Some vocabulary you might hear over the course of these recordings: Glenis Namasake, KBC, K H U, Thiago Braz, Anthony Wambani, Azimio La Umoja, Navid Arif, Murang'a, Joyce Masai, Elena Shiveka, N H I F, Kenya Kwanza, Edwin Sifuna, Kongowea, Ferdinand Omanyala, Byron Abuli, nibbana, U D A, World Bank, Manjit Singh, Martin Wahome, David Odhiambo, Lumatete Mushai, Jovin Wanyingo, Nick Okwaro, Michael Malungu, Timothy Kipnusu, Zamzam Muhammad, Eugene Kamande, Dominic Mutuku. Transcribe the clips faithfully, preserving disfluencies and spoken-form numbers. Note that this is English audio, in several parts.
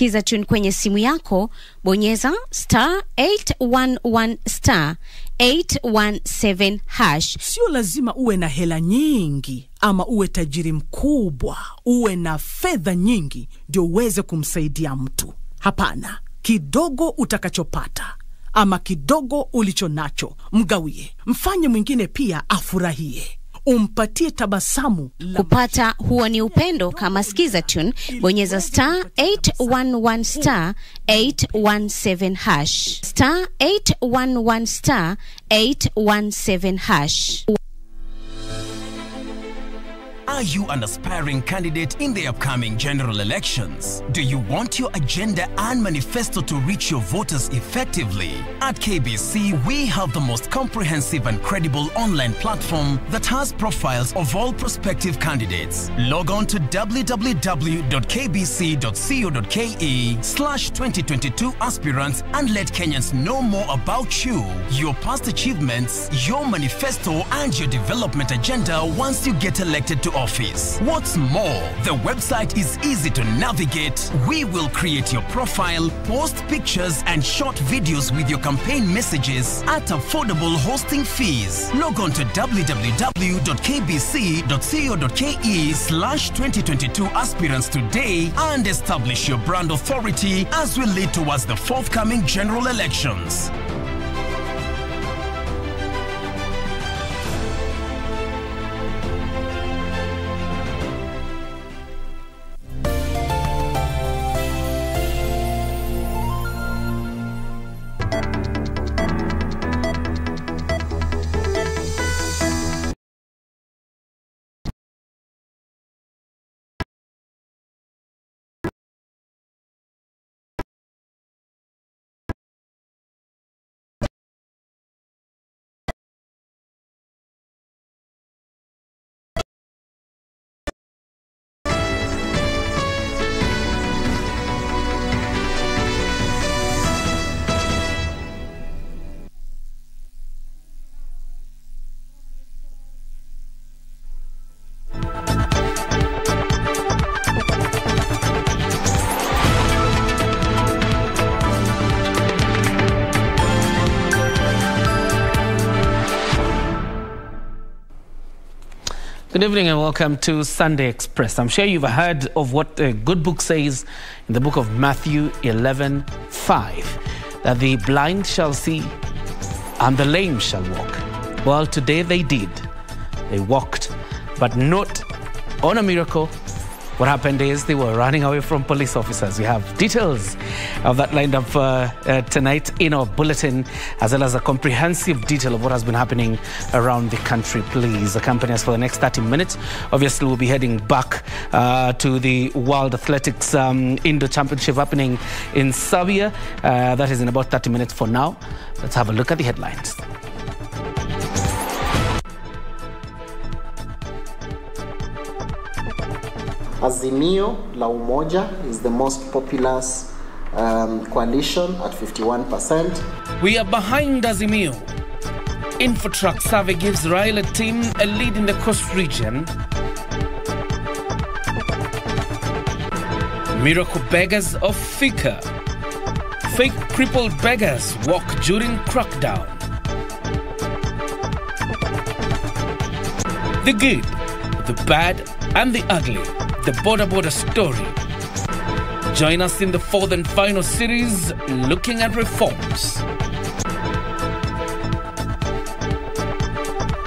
kusikiza tune kwenye simu yako, bonyeza star eight one one star eight one seven hash. Sio lazima uwe na hela nyingi ama uwe tajiri mkubwa, uwe na fedha nyingi ndio uweze kumsaidia mtu. Hapana, kidogo utakachopata ama kidogo ulichonacho mgawie, mfanye mwingine pia afurahie, umpatie tabasamu. Kupata huo ni upendo. Kama skiza tune, bonyeza star eight one one star eight one seven hash, star eight one one star eight one seven hash. Are you an aspiring candidate in the upcoming general elections? Do you want your agenda and manifesto to reach your voters effectively? At K B C, we have the most comprehensive and credible online platform that has profiles of all prospective candidates. Log on to w w w dot k b c dot co dot k e slash twenty twenty-two aspirants and let Kenyans know more about you, your past achievements, your manifesto, and your development agenda once you get elected to office. What's more, the website is easy to navigate. We will create your profile, post pictures and short videos with your campaign messages at affordable hosting fees. Log on to w w w dot k b c dot co dot k e slash twenty twenty-two aspirants today and establish your brand authority as we lead towards the forthcoming general elections. Good evening and welcome to Sunday Express. I'm sure you've heard of what the good book says in the book of Matthew eleven five, that the blind shall see and the lame shall walk. Well, today they did. They walked, but not on a miracle. What happened is they were running away from police officers. We have details of that lined up uh, uh, tonight in our bulletin, as well as a comprehensive detail of what has been happening around the country. Please accompany us for the next thirty minutes. Obviously, we'll be heading back uh, to the World Athletics um, Indo Championship happening in Serbia. Uh, that is in about thirty minutes for now. Let's have a look at the headlines. Azimio La Umoja is the most populous um, coalition at fifty-one percent. We are behind Azimio. InfoTrack survey gives Raila team a lead in the coast region. Miracle beggars of Fika. Fake crippled beggars walk during crackdown. The good, the bad and the ugly. The Boda Boda story. Join us in the fourth and final series, looking at reforms.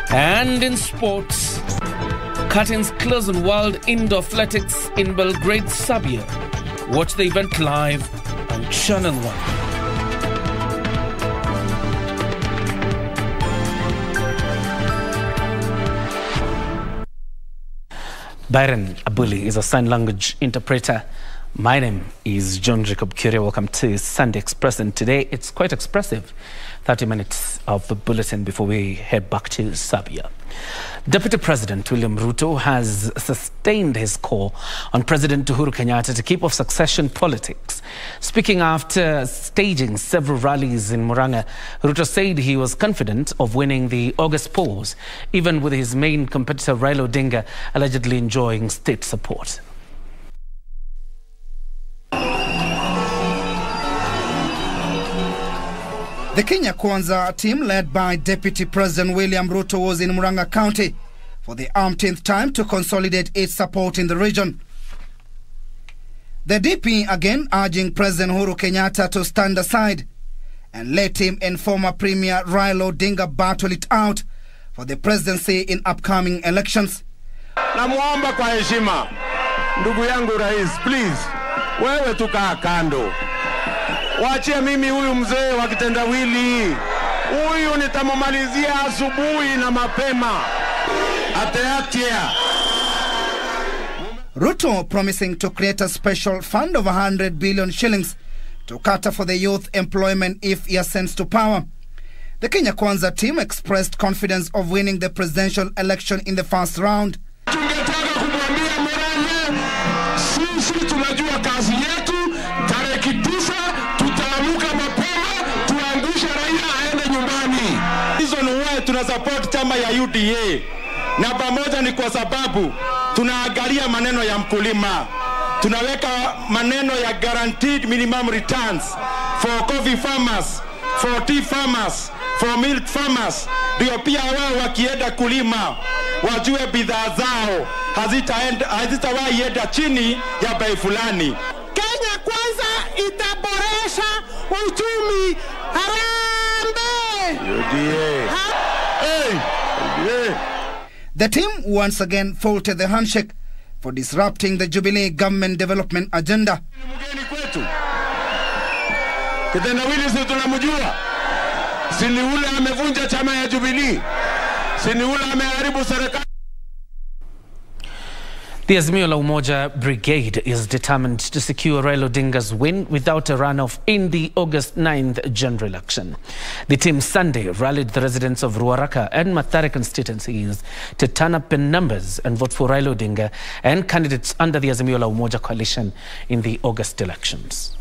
And in sports, curtains close on World Indoor Athletics in Belgrade, Serbia. Watch the event live on Channel one. Byron Abuli is a sign language interpreter. My name is John Jacob Kioria. Welcome to Sunday Express. And today it's quite expressive. thirty minutes of the bulletin before we head back to Serbia. Deputy President William Ruto has sustained his call on President Uhuru Kenyatta to keep off succession politics. Speaking after staging several rallies in Murang'a, Ruto said he was confident of winning the August polls, even with his main competitor Raila Odinga allegedly enjoying state support. The Kenya Kwanza team led by Deputy President William Ruto was in Murang'a County for the umpteenth time to consolidate its support in the region. The D P again urging President Uhuru Kenyatta to stand aside and let him and former Premier Raila Odinga battle it out for the presidency in upcoming elections. Namuomba kwa heshima, ndugu yangu rais, please, wewe tukaa kando. Wachia mimi huyu mzee wa kitendawili. Huyu nitamumalizia asubuhi na mapema. Ateatia. Ruto promising to create a special fund of one hundred billion shillings to cater for the youth employment if he ascends to power. The Kenya Kwanza team expressed confidence of winning the presidential election in the first round. Tunasupport chama ya U D A na pamoja ni kwa sababu tunaangalia maneno ya mkulima, tunaweka maneno ya guaranteed minimum returns for coffee farmers, for tea farmers, for milk farmers, ndio pia wao wakienda kulima wajue bidhaa zao hazitaenda hazitawahi enda chini ya bei fulani. Kenya Kwanza itaboresha uchumi. Harambe U D A. The team once again faulted the handshake for disrupting the Jubilee government development agenda. The Azimio La Umoja brigade is determined to secure Raila Odinga's win without a runoff in the August ninth general election. The team Sunday rallied the residents of Ruaraka and Mathare constituencies to turn up in numbers and vote for Raila Odinga and candidates under the Azimio La Umoja coalition in the August elections.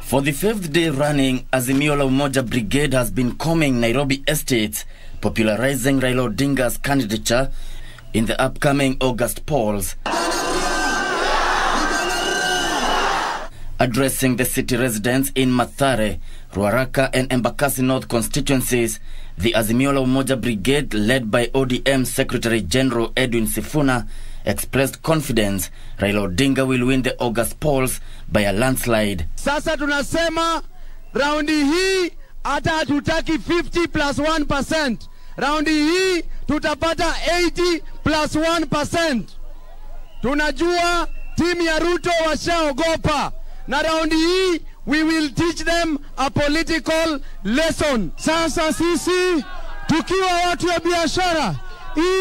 For the fifth day running, Azimio La Umoja brigade has been combing Nairobi estates, popularizing Raila Odinga's candidature in the upcoming August polls. Addressing the city residents in Mathare, Ruaraka and Embakasi North constituencies, the Azimio La Umoja Brigade, led by O D M Secretary General Edwin Sifuna, expressed confidence Raila Odinga will win the August polls by a landslide. Sasa tunasema raundi hii hata hatutaki fifty plus one percent. Raundi hii tutapata eighty plus one percent. Tunajua timu ya Ruto washaogopa. Na raundi hii we will teach them a political lesson. Sasa sisi tukiwa watu ya biashara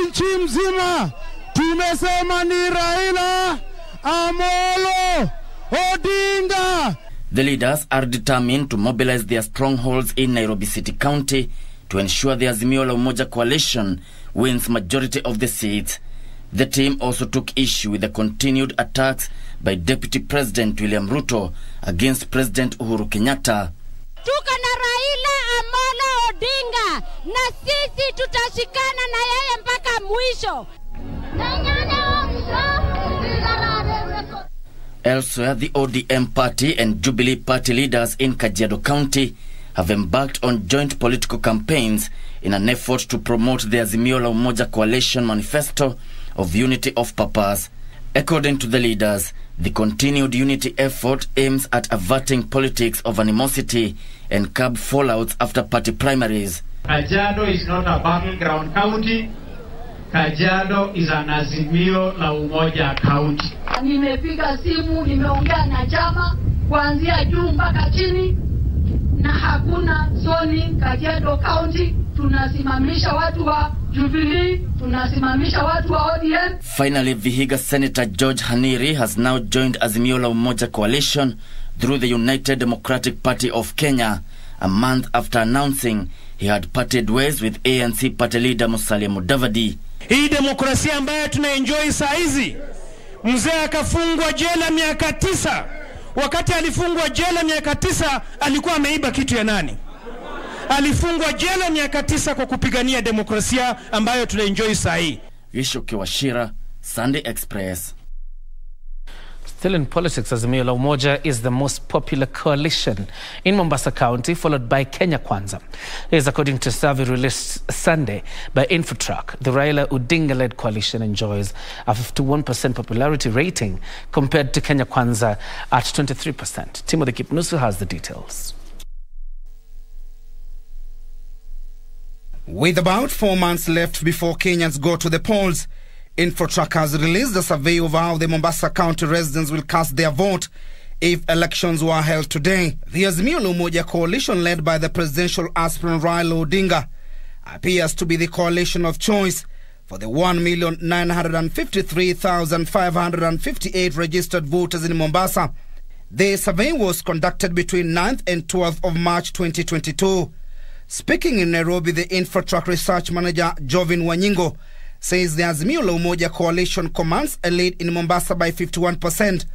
inchi mzima tumesema ni Raila Amolo Odinga. The leaders are determined to mobilize their strongholds in Nairobi City County to ensure the Azimio La Umoja coalition wins majority of the seats. The team also took issue with the continued attacks by Deputy President William Ruto against President Uhuru Kenyatta. Tuko na Raila Amolo Odinga na sisi tutashikana na yeye mpaka mwisho. Elsewhere, the O D M party and Jubilee party leaders in Kajiado County have embarked on joint political campaigns in an effort to promote the Azimio La Umoja coalition manifesto of unity of purpose. According to the leaders, the continued unity effort aims at averting politics of animosity and curb fallouts after party primaries. Kajiado is not a battleground county. Kajiado is an Azimio La Umoja county. Nimepiga simu, nimeongea na chama kuanzia juu mpaka chini na hakuna zoni Kajiado county. Tunasimamisha watu wa Jubilee, tunasimamisha watu wa O D M. Finally, Vihiga Senator George Haniri has now joined Azimio La Umoja coalition through the United Democratic Party of Kenya a month after announcing he had parted ways with A N C party leader Musalia Mudavadi. Hii demokrasia ambayo tunaenjoy saa hizi, mzee akafungwa jela miaka tisa. Wakati alifungwa jela miaka tisa, alikuwa ameiba kitu ya nani? Alifungwa jela miaka tisa kwa kupigania demokrasia ambayo tunaenjoy saa hii. Yesho Kiwashira, Sunday Express. Still in politics, Azimio La Umoja is the most popular coalition in Mombasa County, followed by Kenya Kwanza. This is according to a survey released Sunday by InfoTrack. The Raila Odinga-led coalition enjoys a fifty-one percent popularity rating compared to Kenya Kwanza at twenty-three percent. Timothy Kipnusu has the details. With about four months left before Kenyans go to the polls, InfoTrack has released a survey of how the Mombasa County residents will cast their vote if elections were held today. The Azimio La Umoja coalition led by the presidential aspirant Raila Odinga appears to be the coalition of choice for the one million nine hundred fifty-three thousand five hundred fifty-eight registered voters in Mombasa. The survey was conducted between ninth and twelfth of March twenty twenty-two. Speaking in Nairobi, the InfoTrack research manager Jovin Wanyingo says the Azimio La Umoja coalition commands a lead in Mombasa by fifty-one percent,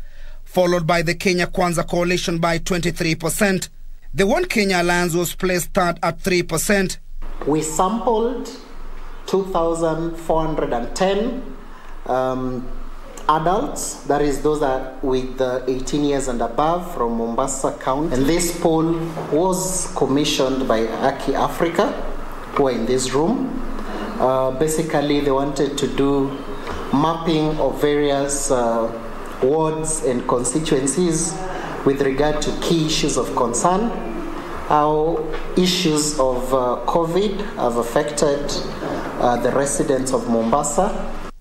followed by the Kenya Kwanza coalition by twenty-three percent. The One Kenya Alliance was placed third at three percent. We sampled two thousand four hundred ten um, adults, that is those that with uh, eighteen years and above from Mombasa County. And this poll was commissioned by Aki Africa, who are in this room. Uh, basically, they wanted to do mapping of various uh, wards and constituencies with regard to key issues of concern, how issues of uh, COVID have affected uh, the residents of Mombasa.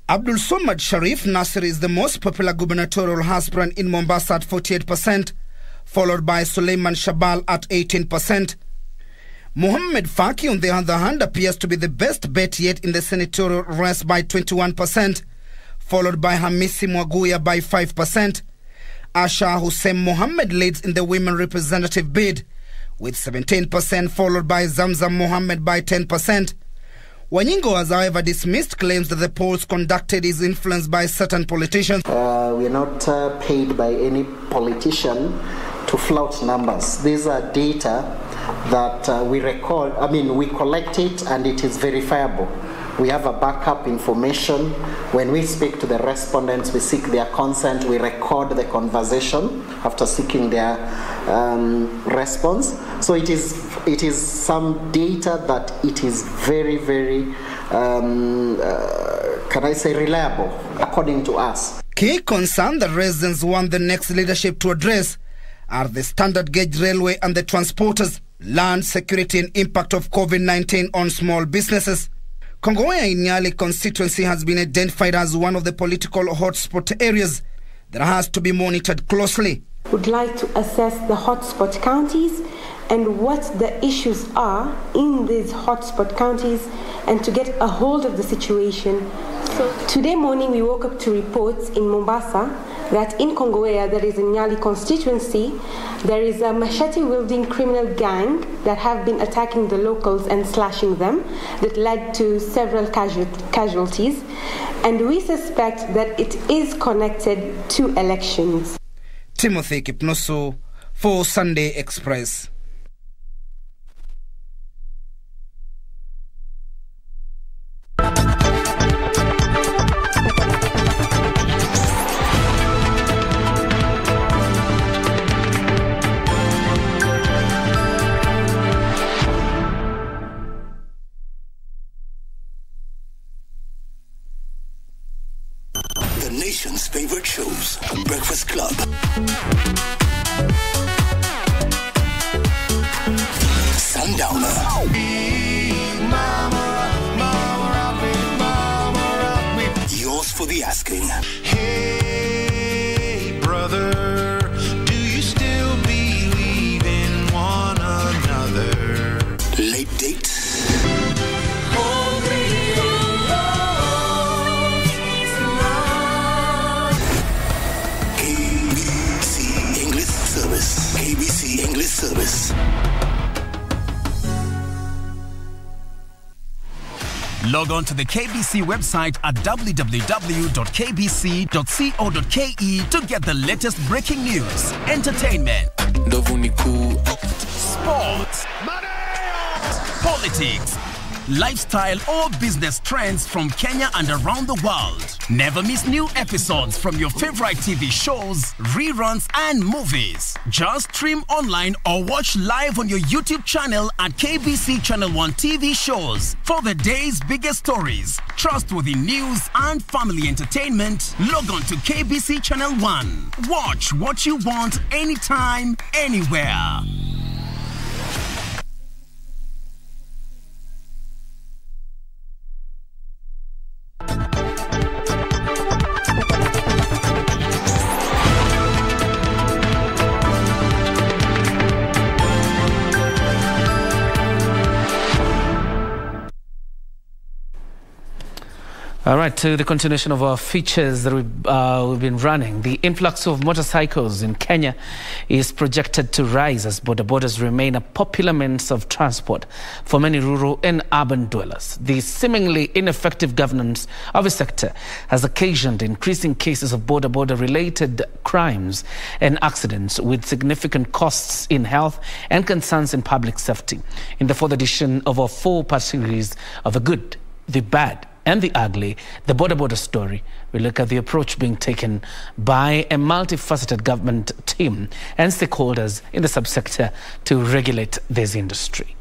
Abdul Somad Sharif Nasir is the most popular gubernatorial aspirant in Mombasa at forty-eight percent, followed by Suleiman Shabal at eighteen percent. Muhammad Faki, on the other hand, appears to be the best bet yet in the senatorial race by twenty-one percent, followed by Hamisi Mwaguya by five percent. Asha Hussein Mohammed leads in the women representative bid with seventeen percent, followed by Zamzam Muhammad by ten percent. Wanyingo has, however, dismissed claims that the polls conducted is influenced by certain politicians. Uh, we are not uh, paid by any politician to flout numbers. These are data that uh, we record, I mean, we collect it and it is verifiable. We have a backup information. When we speak to the respondents, we seek their consent, we record the conversation after seeking their um, response. So it is, it is some data that it is very, very, um, uh, can I say, reliable, according to us. Key concern the residents want the next leadership to address are the standard gauge railway and the transporters, land security and impact of COVID nineteen on small businesses. Kongowea Inyali constituency has been identified as one of the political hotspot areas that has to be monitored closely. We'd like to assess the hotspot counties and what the issues are in these hotspot counties and to get a hold of the situation. So today morning we woke up to reports in Mombasa that in Kongowea, that is in Nyali constituency, there is a machete-wielding criminal gang that have been attacking the locals and slashing them, that led to several casualties, and we suspect that it is connected to elections. Timothy Kipnusu for Sunday Express. Favorite shows, Breakfast Club. Sundowner. Yours for the asking. Hey, brother, do you still believe in one another? Late Date. K B C English Service. Log on to the K B C website at w w w dot k b c dot co dot k e to get the latest breaking news, entertainment, sports, politics, lifestyle, or business trends from Kenya and around the world. Never miss new episodes from your favorite T V shows, reruns, and movies. Just stream online or watch live on your YouTube channel at K B C Channel one T V shows for the day's biggest stories, trustworthy news, and family entertainment. Log on to K B C Channel one. Watch what you want anytime, anywhere. All right, to the continuation of our features that we've, uh, we've been running. The influx of motorcycles in Kenya is projected to rise as border borders remain a popular means of transport for many rural and urban dwellers. The seemingly ineffective governance of the sector has occasioned increasing cases of border border related crimes and accidents, with significant costs in health and concerns in public safety. In the fourth edition of our four-part series of The Good, The Bad, and The Ugly, the Boda Boda Story, we look at the approach being taken by a multifaceted government team and stakeholders in the subsector to regulate this industry.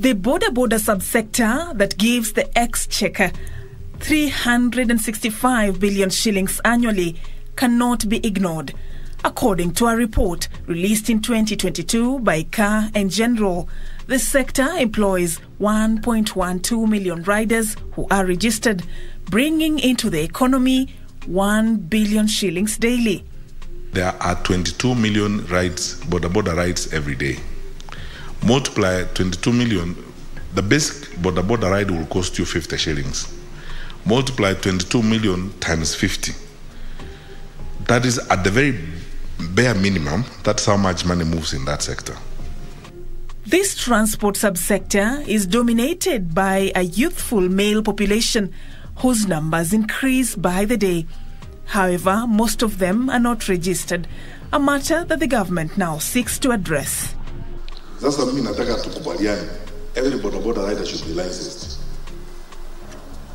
The Boda Boda subsector that gives the exchequer three hundred sixty-five billion shillings annually cannot be ignored, according to a report released in twenty twenty-two by Car and General. The sector employs one point one two million riders who are registered, bringing into the economy one billion shillings daily. There are twenty-two million rides, Boda Boda rides every day. Multiply twenty-two million, the basic Boda Boda ride will cost you fifty shillings. Multiply twenty-two million times fifty. That is, at the very bare minimum, that's how much money moves in that sector. This transport subsector is dominated by a youthful male population whose numbers increase by the day. However, most of them are not registered, a matter that the government now seeks to address. Sasa mimi nataka tukubaliane. Every boda boda rider should be licensed.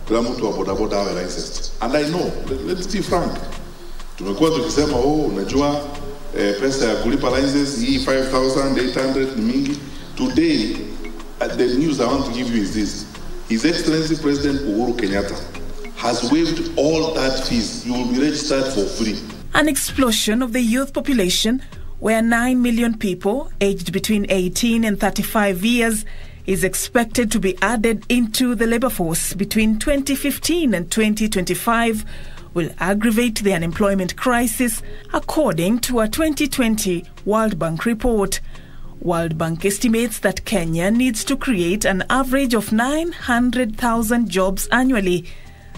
Kila mtu wa boda boda awe licensed. And I know, let's be frank. Tumekuwa tukisema, oh, unajua eh, pesa ya kulipa license hii five thousand eight hundred mingi. Today, the news I want to give you is this. His Excellency President Uhuru Kenyatta has waived all that fees. You will be registered for free. An explosion of the youth population, where nine million people aged between eighteen and thirty-five years is expected to be added into the labor force between twenty fifteen and twenty twenty-five, will aggravate the unemployment crisis, according to a twenty twenty World Bank report. World Bank estimates that Kenya needs to create an average of nine hundred thousand jobs annually.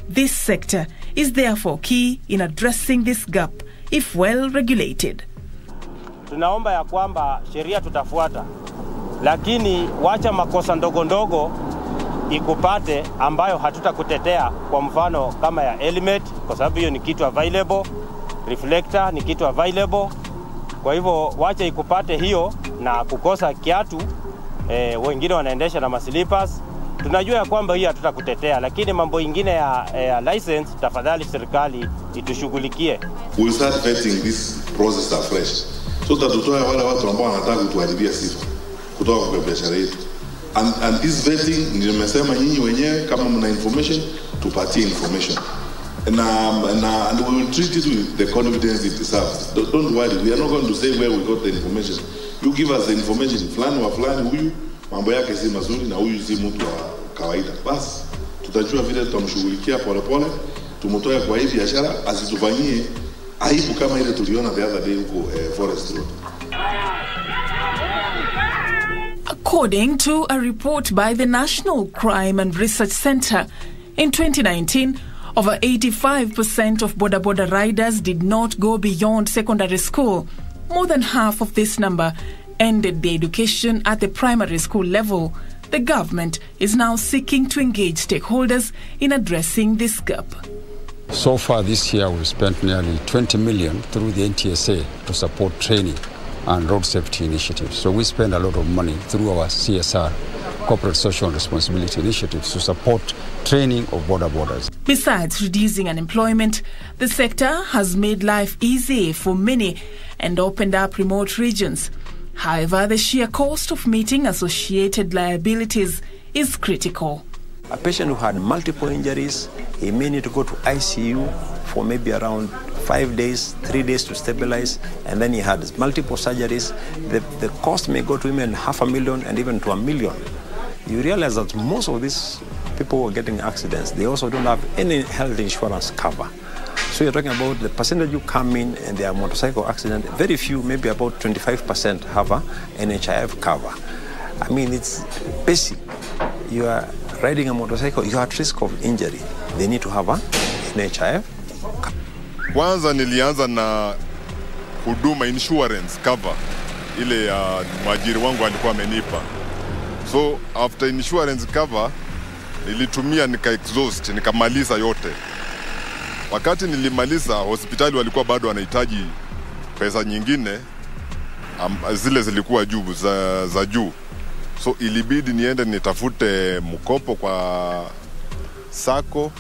This sector is therefore key in addressing this gap, if well regulated. Tunaomba ya kwamba sheria tutafuata, lakini wacha makosa ndogo ndogo ikupate ambayo hatutakutetea. Kwa mfano kama ya helmet, kwa sababu hiyo ni kitu available, reflector ni kitu available. Kwa hivyo wacha ikupate hiyo, na kukosa kiatu, e, wengine wanaendesha na maslippers. Tunajua ya kwamba hiyo hatutakutetea, lakini mambo ingine ya, ya license, tafadhali serikali itushughulikie. We'll start vetting this process afresh, so that tutoe wale watu ambao wanataka kutuharibia sifa kutoka kwa biashara yetu. And, and this vetting, nimesema nyinyi wenyewe kama mna information, tupatie information. And, um, and, uh, and we will treat it with the confidence it deserves. Don't, don't worry, we are not going to say where we got the information. You give us the information, fulani wa fulani huyu, mambo yake si mazuri na huyu si mtu wa kawaida. Basi, tutajua vile tutamshughulikia pole pole, tumutoe kwa hii biashara, asitufanyie aibu kama ile tuliona the other day huko Forest Road. According to a report by the National Crime and Research Center, in twenty nineteen, over eighty-five percent of Boda Boda riders did not go beyond secondary school. More than half of this number ended the education at the primary school level, the government is now seeking to engage stakeholders in addressing this gap. So far this year, we've spent nearly twenty million dollars through the N T S A to support training and road safety initiatives. So we spend a lot of money through our C S R, Corporate Social Responsibility Initiatives, to support training of border borders. Besides reducing unemployment, the sector has made life easier for many and opened up remote regions. However, the sheer cost of meeting associated liabilities is critical. A patient who had multiple injuries, he may need to go to I C U for maybe around five days, three days to stabilize, and then he had multiple surgeries. The, the cost may go to even half a million and even to a million. You realize that most of these people who are getting accidents, they also don't have any health insurance cover. So you're talking about the percentage you come in and their motorcycle accident, very few, maybe about twenty-five percent have a N H I F cover. I mean, it's basic. You are riding a motorcycle, you are at risk of injury. They need to have a N H I F cover. Kwanza nilianza na huduma insurance cover ile ya uh, mwajiri wangu alikuwa amenipa. So after insurance cover nilitumia nika exhaust nikamaliza yote. Wakati nilimaliza hospitali walikuwa bado wanahitaji pesa nyingine, um, zile zilikuwa juu za, za juu. So ilibidi niende nitafute mkopo kwa sako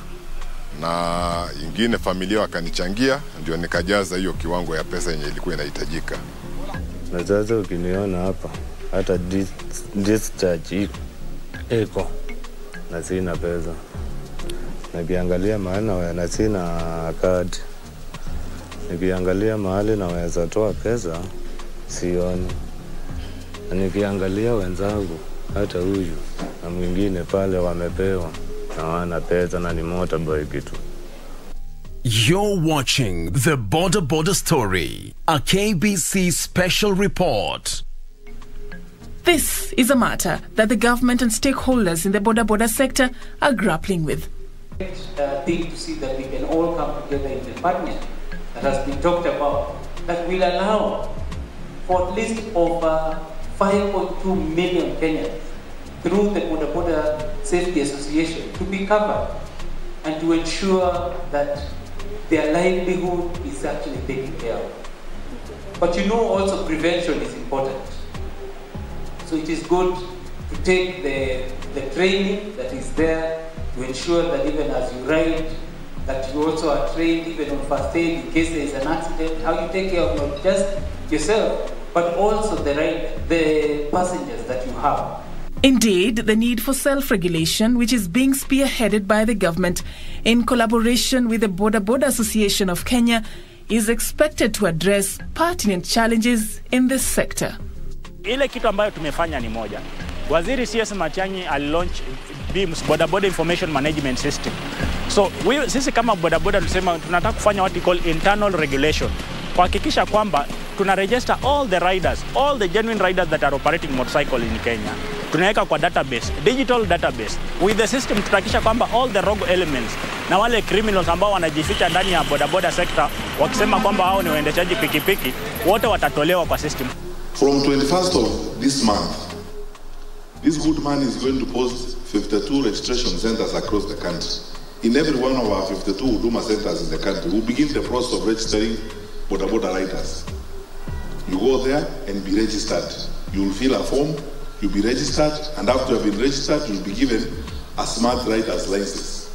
na ingine familia wakanichangia, ndio nikajaza hiyo kiwango ya pesa yenye ilikuwa inahitajika. Na sasa ukiniona hapa hata discharge iko na sina pesa. Nikiangalia maana na sina card. Nikiangalia mahali naweza toa pesa sioni. Nikiangalia wenzangu hata huyu na mwingine pale wamepewa. You're watching the Boda Boda Story, a K B C special report. This is a matter that the government and stakeholders in the Boda Boda sector are grappling with. It's a thing to see that we can all come together in the partnership that has been talked about, that will allow for at least over five point two million Kenyans through the Boda Boda Safety Association to be covered and to ensure that their livelihood is actually taken care of. But you know also prevention is important. So it is good to take the, the training that is there to ensure that even as you ride, that you also are trained even on first aid in case there is an accident, how you take care of not just yourself, but also the, ride, the passengers that you have. Indeed, the need for self-regulation, which is being spearheaded by the government in collaboration with the Boda Boda Association of Kenya, is expected to address pertinent challenges in this sector. Ile kitu ambayo tumefanya ni moja. Waziri C S Matiang'i alilaunch B I M S, Boda Boda Information Management System. So, we, sisi kama Boda Boda tunasema tunataka kufanya what we call internal regulation. Kuhakikisha kwamba tuna register all the riders, all the genuine riders that are operating motorcycle in Kenya. Tunaweka kwa database, digital database. With the system tutakisha kwamba all the rogue elements na wale criminals ambao wanajificha ndani ya boda boda sector wakisema kwamba hao ni waendeshaji pikipiki wote watatolewa kwa system. From twenty-first of this month, this good man is going to post fifty-two registration centers across the country. In every one of our fifty-two Huduma centers in the country, we begin the process of registering boda boda riders. You go there and be registered. You will fill a form. You'll be registered, and after you have been registered, you'll be given a smart rider's license.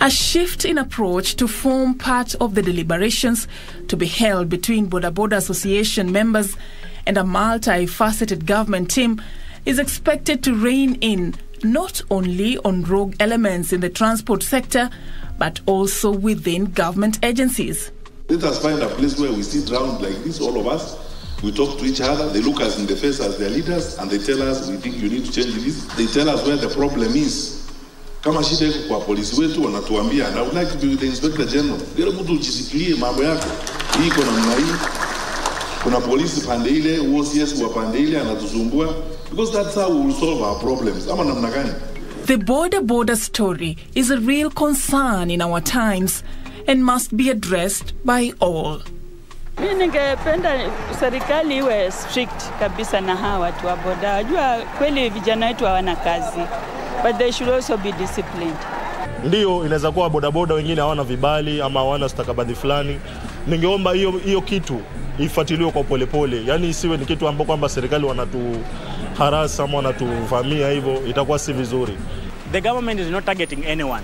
A shift in approach to form part of the deliberations to be held between Boda Boda Association members and a multifaceted government team is expected to rein in not only on rogue elements in the transport sector, but also within government agencies. Let us find a place where we sit round like this, all of us. We talk to each other. They look us in the face as their leaders, and they tell us, we think you need to change this. They tell us where the problem is. Kama shida iko kwa polisi wetu wanatuambia, and I would like to be with the Inspector General. Kila mtu ujisikilie mambo yako. Hii kuna mna hii. Kuna polisi pande ile, O C S wa pande ile, anatusumbua. Because that's how we will solve our problems. Ama namna gani? The Boda Boda story is a real concern in our times and must be addressed by all. Mimi ningependa serikali iwe strict kabisa na hawa watu wa boda. Unajua kweli vijana wetu hawana kazi. But they should also be disciplined. Ndio inaweza kuwa boda boda wengine hawana vibali ama hawana stakabadhi fulani. Ningeomba hiyo hiyo kitu ifuatiliwe kwa polepole. Yaani isiwe ni kitu ambapo kwamba serikali wanatuharasa ama wanatuvamia, hivyo itakuwa si vizuri. The government is not targeting anyone.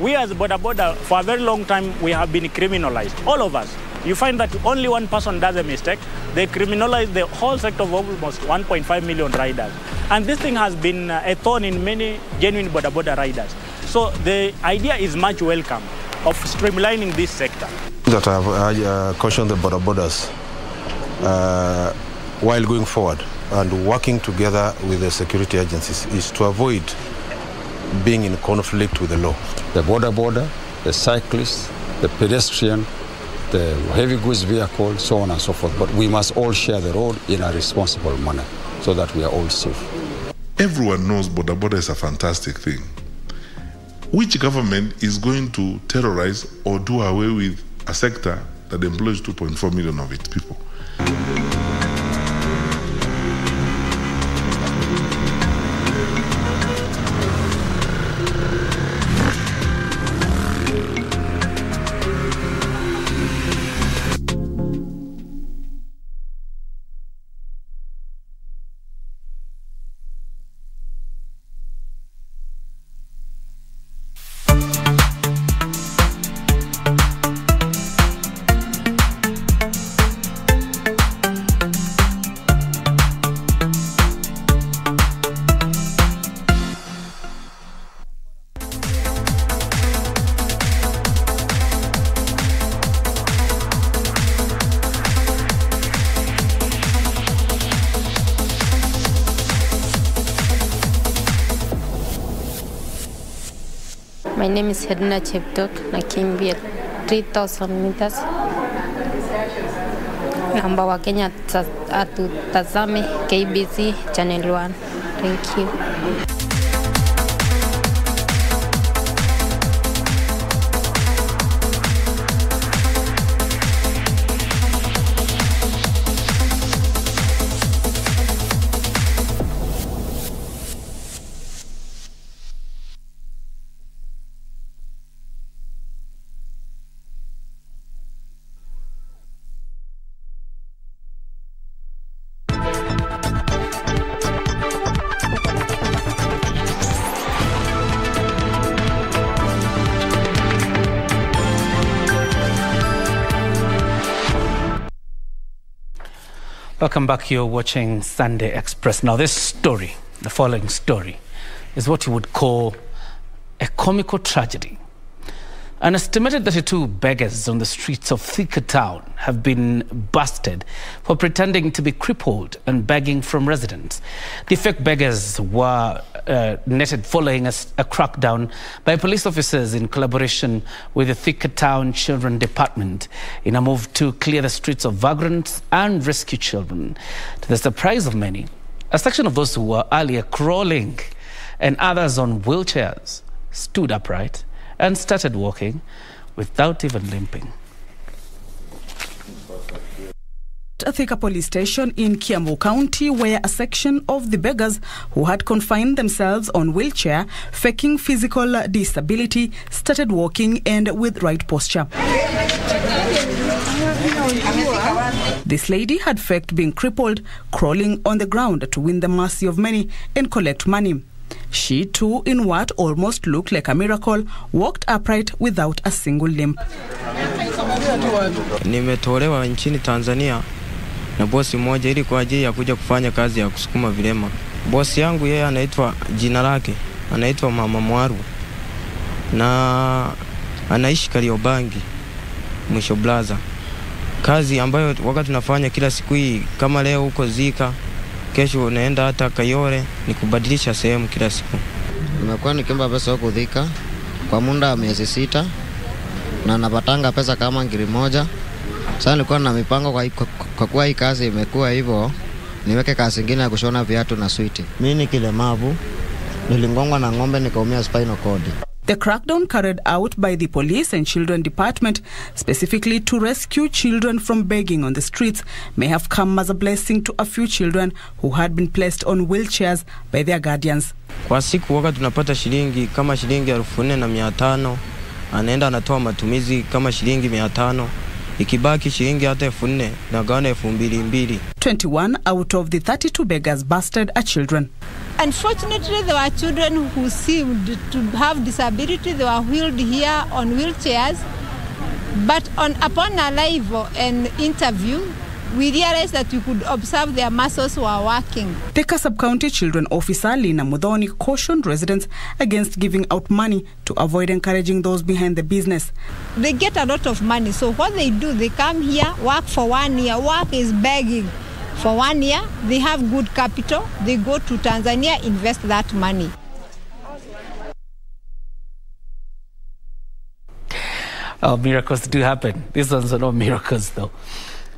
We as boda boda for a very long time we have been criminalized, all of us. You find that only one person does a mistake, they criminalize the whole sector of almost one point five million riders. And this thing has been a thorn in many genuine boda boda riders. So the idea is much welcome of streamlining this sector. That I have uh, cautioned the boda bodas uh, while going forward and working together with the security agencies is to avoid being in conflict with the law. The boda boda, the cyclist, the pedestrian, the heavy goods vehicle, so on and so forth. But we must all share the road in a responsible manner so that we are all safe. Everyone knows boda boda is a fantastic thing. Which government is going to terrorize or do away with a sector that employs two point four million of its people? My name is Hedna Cheptok, and I came here three thousand meters. Namba wa Kenya atutazame K B C Channel one. Thank you. Welcome back. You're watching Sunday Express. Now this story, the following story, is what you would call a comical tragedy. An estimated thirty-two beggars on the streets of Thika town have been busted for pretending to be crippled and begging from residents. The fake beggars were uh, netted following a, a crackdown by police officers in collaboration with the Thika town children department in a move to clear the streets of vagrants and rescue children. To the surprise of many, a section of those who were earlier crawling and others on wheelchairs stood upright and started walking without even limping. At a Thika police station in Kiambu County, where a section of the beggars who had confined themselves on wheelchair, faking physical disability, started walking and with right posture. This lady had faked being crippled, crawling on the ground to win the mercy of many and collect money. She too, in what almost looked like a miracle, walked upright without a single limp. Nimetolewa nchini Tanzania na bosi mmoja ili kwa ajili ya kuja kufanya kazi ya kusukuma vilema. Bosi yangu yeye anaitwa jina lake, anaitwa Mama Mwaru. Na anaishi Kariobangi, Mwisho Blaza. Kazi ambayo wakati tunafanya kila siku hii kama leo huko Zika, kesho naenda hata Kayore, ni kubadilisha sehemu kila siku. Nimekuwa nikimba pesa huko Thika kwa muda wa miezi sita na napatanga pesa kama ngiri moja. Sasa nilikuwa na mipango kwa, kwa, kwa kuwa hii kazi imekuwa hivyo niweke kazi nyingine ya kushona viatu na switi. Mimi ni kilemavu Nilingongwa na ngombe nikaumia spinal cord. The crackdown carried out by the police and children department, specifically to rescue children from begging on the streets, may have come as a blessing to a few children who had been placed on wheelchairs by their guardians. Kwa siku waka tunapata shilingi kama shilingi alufune na miatano, anaenda anatoa matumizi kama shilingi miatano, ikibaki shilingi hata alufune na gana alufumbili mbili. twenty-one out of the thirty-two beggars busted are children. Unfortunately, there were children who seemed to have disability. They were wheeled here on wheelchairs. But on upon arrival and interview, we realized that you could observe their muscles were working. The Kasab County Children Officer Lina Mudoni cautioned residents against giving out money to avoid encouraging those behind the business. They get a lot of money, so what they do, they come here, work for one year. Work is begging. For one year, they have good capital. They go to Tanzania, invest that money. Oh, miracles do happen. These ones are no miracles, though.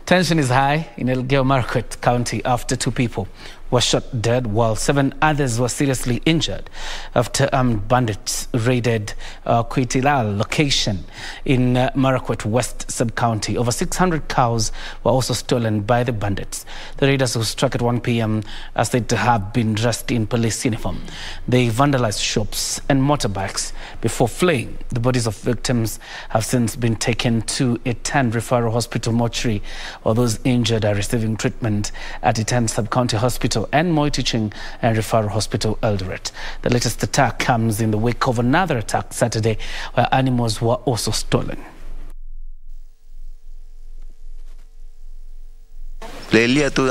Tension is high in Elgeyo Marakwet County after two people were shot dead while seven others were seriously injured after armed bandits raided uh, Kuitilal location in uh, Marakwet West Sub-County. Over six hundred cows were also stolen by the bandits. The raiders, who struck at one p m are said to have been dressed in police uniform. They vandalized shops and motorbikes before fleeing. The bodies of victims have since been taken to a Etan Referral Hospital mortuary, while those injured are receiving treatment at Etan Sub-County Hospital and Moi Teaching and Referral Hospital, Eldoret. The latest attack comes in the wake of another attack Saturday where animals were also stolen. The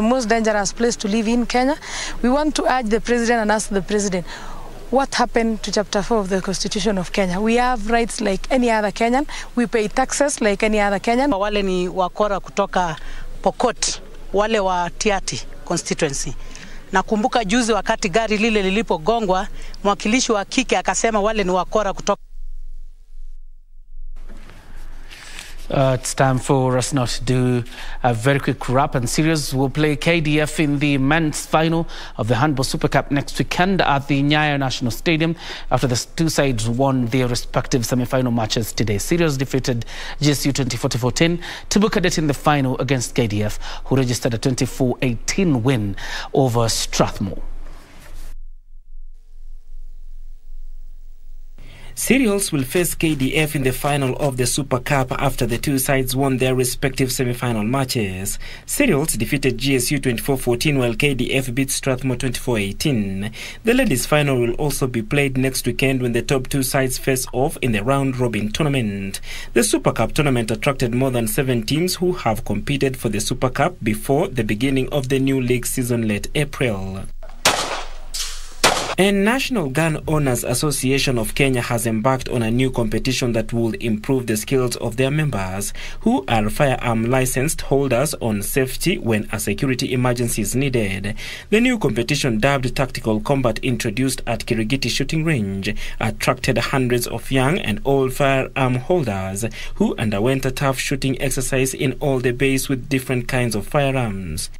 most dangerous place to live in Kenya. We want to urge the president and ask the president, what happened to Chapter four of the Constitution of Kenya? We have rights like any other Kenyan. We pay taxes like any other Kenyan. Wale ni wakora kutoka Pokot, wale wa Tiati constituency. Nakumbuka juzi wakati gari lile lilipogongwa, mwakilishi wa kike akasema wale ni wakora kutoka. Uh, it's time for us now to do a very quick wrap, and Sirius will play K D F in the men's final of the Handball Super Cup next weekend at the Nyayo National Stadium after the two sides won their respective semi-final matches today. Sirius defeated G S U twenty-four to fourteen, Tibuka Cadet in the final against K D F, who registered a twenty-four eighteen win over Strathmore. Sirius will face K D F in the final of the Super Cup after the two sides won their respective semi-final matches. Sirius defeated G S U twenty-four fourteen while K D F beat Strathmore twenty-four eighteen. The ladies' final will also be played next weekend when the top two sides face off in the round-robin tournament. The Super Cup tournament attracted more than seven teams who have competed for the Super Cup before the beginning of the new league season late April. And National Gun Owners Association of Kenya has embarked on a new competition that will improve the skills of their members, who are firearm licensed holders, on safety when a security emergency is needed. The new competition, dubbed Tactical Combat, introduced at Kirigiti Shooting Range, attracted hundreds of young and old firearm holders who underwent a tough shooting exercise in all the bays with different kinds of firearms.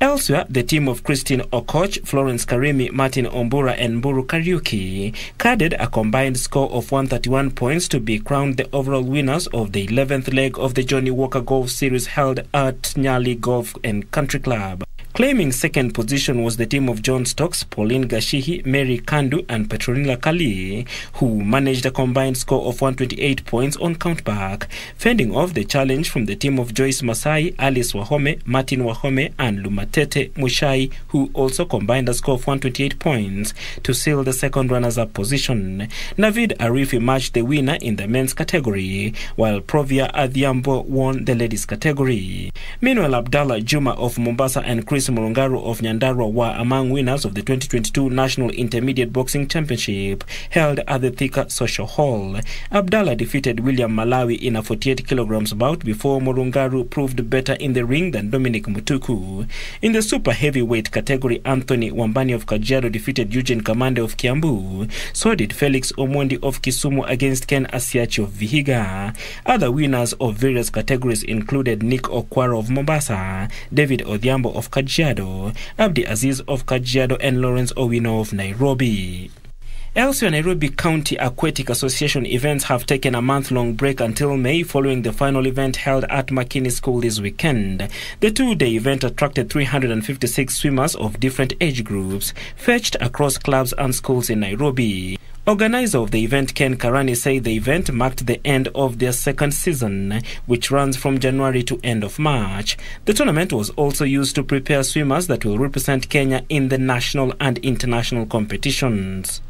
Elsewhere, the team of Christine Okoch, Florence Karimi, Martin Ombura and Buru Kariuki carded a combined score of one hundred thirty-one points to be crowned the overall winners of the eleventh leg of the Johnny Walker Golf Series held at Nyali Golf and Country Club. Claiming second position was the team of John Stocks, Pauline Gashihi, Mary Kandu and Petronila Kali, who managed a combined score of one hundred twenty-eight points on countback, fending off the challenge from the team of Joyce Masai, Alice Wahome, Martin Wahome and Lumatete Mushai, who also combined a score of one hundred twenty-eight points to seal the second runners-up position. Navid Arif emerged the winner in the men's category, while Provia Adhiambo won the ladies' category. Meanwhile, Abdallah Juma of Mombasa and Chris Dennis Mulungaru of Nyandarua were among winners of the twenty twenty-two National Intermediate Boxing Championship held at the Thika Social Hall. Abdallah defeated William Malawi in a forty-eight kilograms bout before Mulungaru proved better in the ring than Dominic Mutuku. In the super heavyweight category, Anthony Wambani of Kajiado defeated Eugene Kamande of Kiambu. So did Felix Omondi of Kisumu against Ken Asiachi of Vihiga. Other winners of various categories included Nick Okwaro of Mombasa, David Odhiambo of Kajiado, Abdi Aziz of Kajiado, and Lawrence Owino of Nairobi. Elsewhere, Nairobi County Aquatic Association events have taken a month-long break until May following the final event held at McKinney School this weekend. The two-day event attracted three hundred fifty-six swimmers of different age groups, fetched across clubs and schools in Nairobi. Organizer of the event, Ken Karani, said the event marked the end of their second season, which runs from January to end of March. The tournament was also used to prepare swimmers that will represent Kenya in the national and international competitions.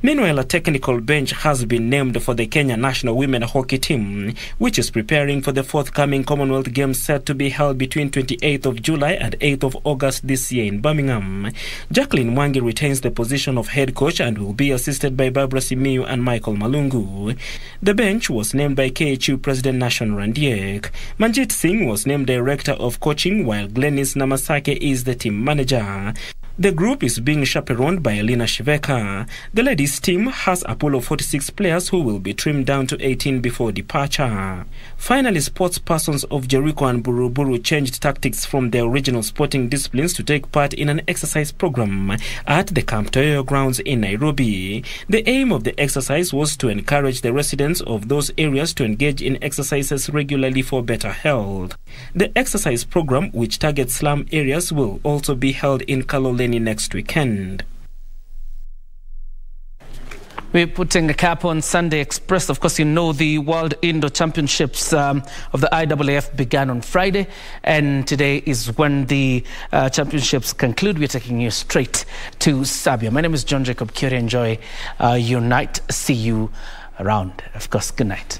Meanwhile, a technical bench has been named for the Kenya national women hockey team, which is preparing for the forthcoming Commonwealth Games set to be held between twenty-eighth of July and eighth of August this year in Birmingham. Jacqueline Mwangi retains the position of head coach and will be assisted by Barbara Simiyu and Michael Malungu. The bench was named by K H U President Nashon Randiek. Manjit Singh was named director of coaching, while Glenis Namasake is the team manager. The group is being chaperoned by Elena Shiveka. The ladies' team has a pool of forty-six players who will be trimmed down to eighteen before departure. Finally, sports persons of Jericho and Buruburu changed tactics from their original sporting disciplines to take part in an exercise program at the Camp Toyoyo grounds in Nairobi. The aim of the exercise was to encourage the residents of those areas to engage in exercises regularly for better health. The exercise program, which targets slum areas, will also be held in Kaloleni next weekend. We're putting a cap on Sunday Express. Of course, you know the World Indoor Championships um, of the I A A F began on Friday, and today is when the uh, championships conclude. We're taking you straight to Serbia. My name is John Jacob Kioria. Enjoy uh, your night. See you around. Of course, good night.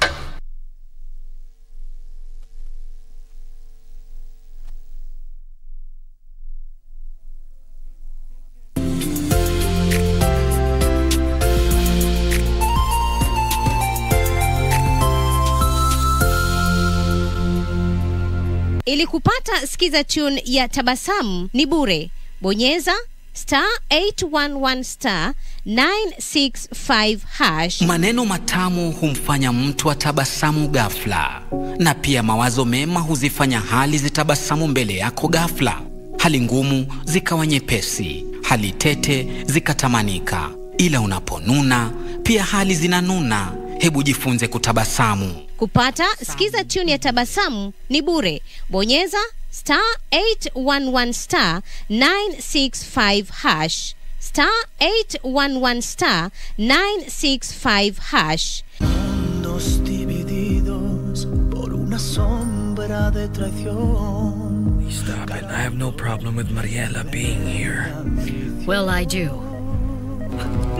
Ili kupata skiza tune ya Tabasamu ni bure. Bonyeza star eight one one star nine six five hash. Maneno matamu humfanya mtu atabasamu ghafla, na pia mawazo mema huzifanya hali zitabasamu mbele yako ghafla. Hali ngumu zikawa nyepesi, hali tete zikatamanika. Ila unaponuna, pia hali zinanuna. Hebu jifunze kutabasamu. Kupata skiza tune ya Tabasamu ni bure. Bonyeza star eight one one star nine six five hash. star eight one one star nine six five hash. Mundos divididos por una sombra de traición. Stop it. I have no problem with Mariela being here. Well, I do.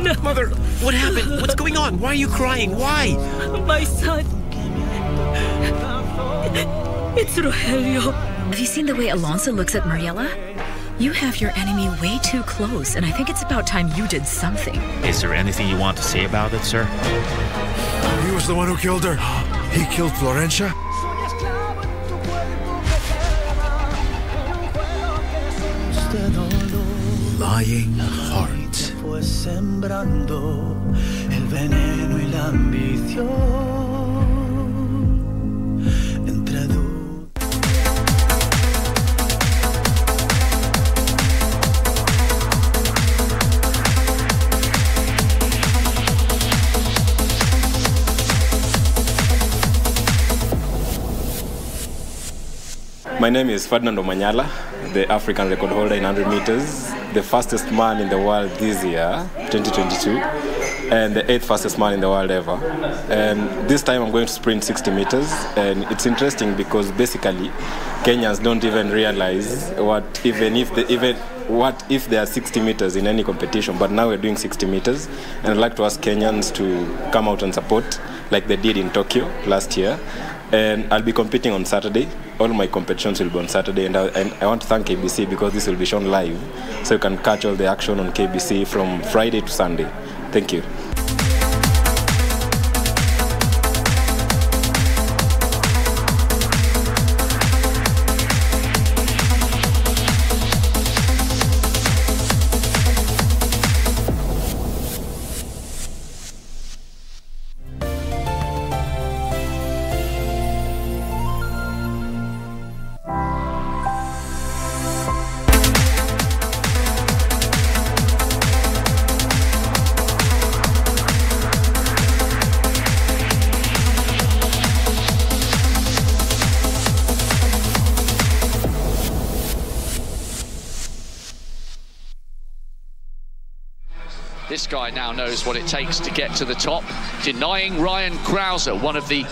No. Mother, what happened? What's going on? Why are you crying? Why? My son. It's Rogelio. Have you seen the way Alonso looks at Mariela? You have your enemy way too close, and I think it's about time you did something. Is there anything you want to say about it, sir? He was the one who killed her. He killed Florencia? Lying heart. Sembrando el veneno y la ambición entre dos. My name is Ferdinand Omanyala, the African record holder in one hundred meters, the fastest man in the world this year, twenty twenty-two, and the eighth fastest man in the world ever. And this time I'm going to sprint sixty meters, and it's interesting because basically Kenyans don't even realize what even if they even what if there are sixty meters in any competition, but now we're doing sixty meters, and I'd like to ask Kenyans to come out and support like they did in Tokyo last year. And I'll be competing on Saturday. All my competitions will be on Saturday. And I, and I want to thank K B C because this will be shown live. So you can catch all the action on K B C from Friday to Sunday. Thank you. This guy now knows what it takes to get to the top, denying Ryan Krauser, one of the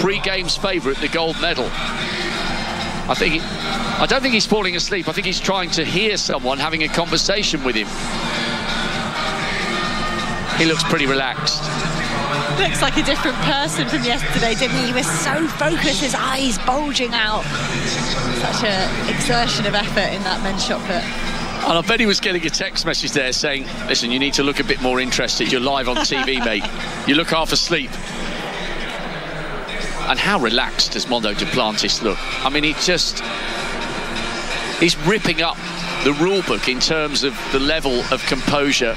pre-game's favourite, the gold medal. I think he, I don't think he's falling asleep. I think he's trying to hear someone having a conversation with him. He looks pretty relaxed. Looks like a different person from yesterday, didn't he? He was so focused, his eyes bulging out. Such an exertion of effort in that men's shot put. And I bet he was getting a text message there saying, listen, you need to look a bit more interested. You're live on T V, mate. You look half asleep. And how relaxed does Mondo Duplantis look? I mean, he just... he's ripping up the rule book in terms of the level of composure.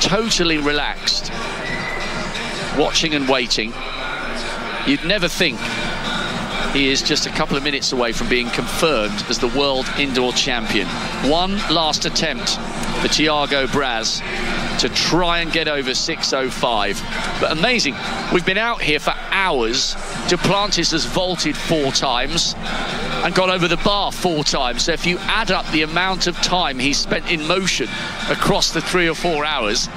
Totally relaxed. Watching and waiting. You'd never think he is just a couple of minutes away from being confirmed as the world indoor champion. One last attempt for Thiago Braz to try and get over six oh five. But amazing, we've been out here for hours. Duplantis has vaulted four times and got over the bar four times. So if you add up the amount of time he spent in motion across the three or four hours,